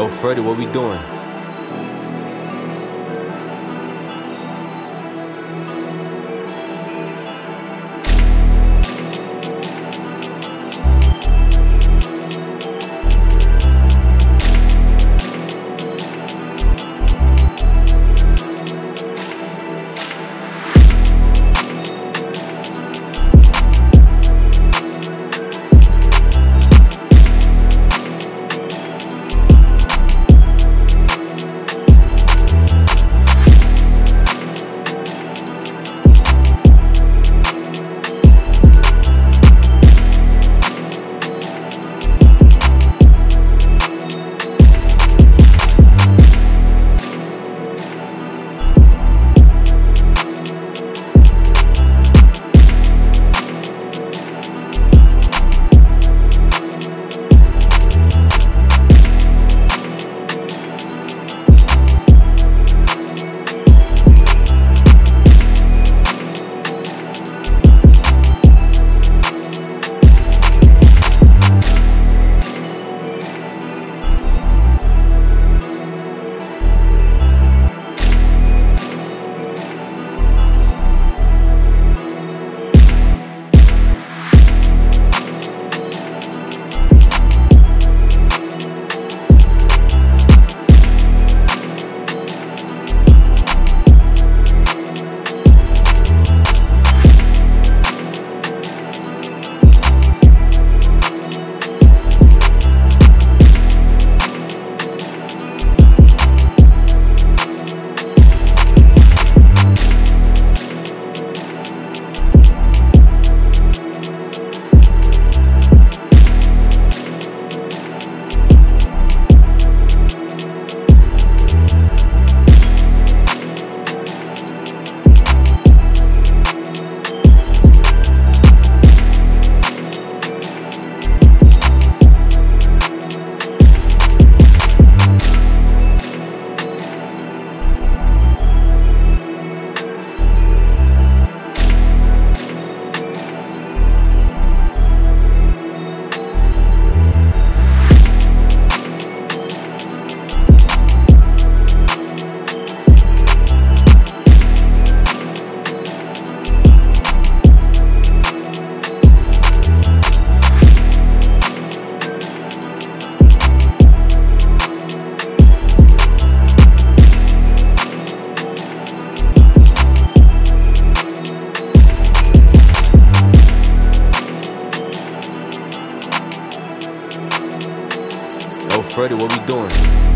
Yo, Freddie, what we doing? Freddie, what we doing?